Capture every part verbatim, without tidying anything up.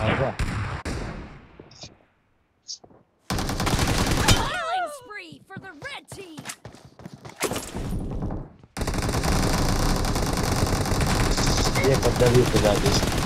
Right. Killing spree for the red team. Yeah, but W for that is.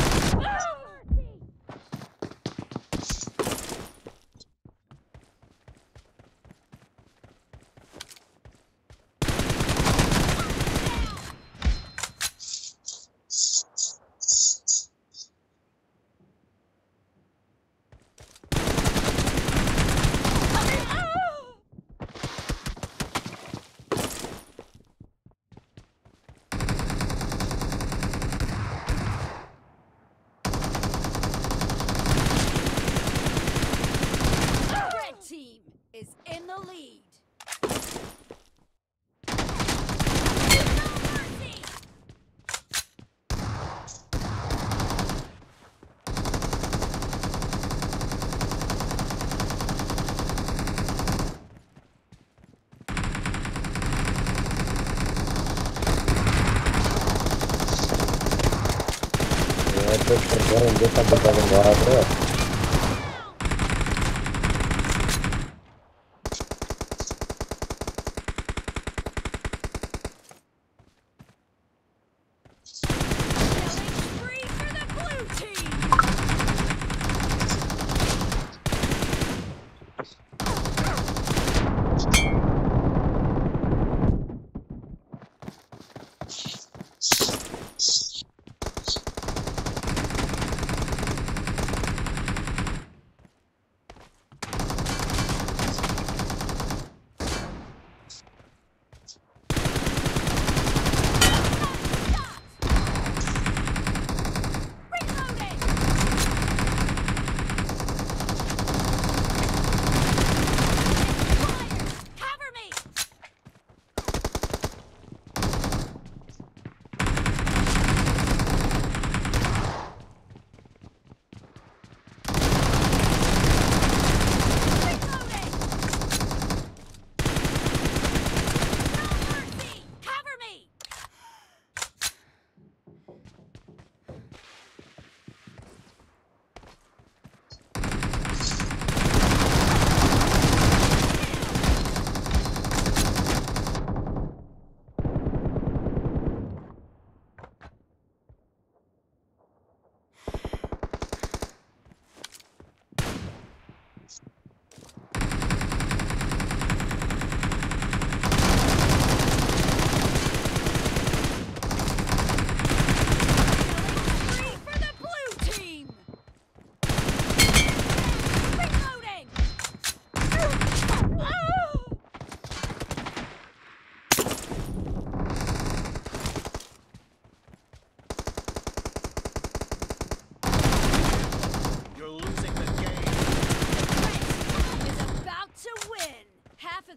Где там была вода?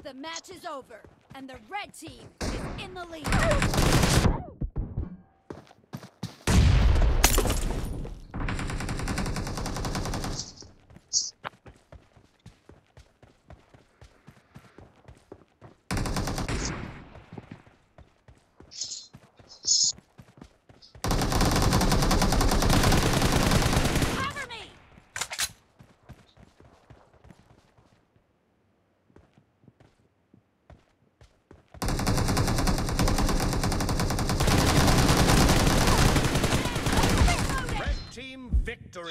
The match is over, and the red team is in the lead. Victory.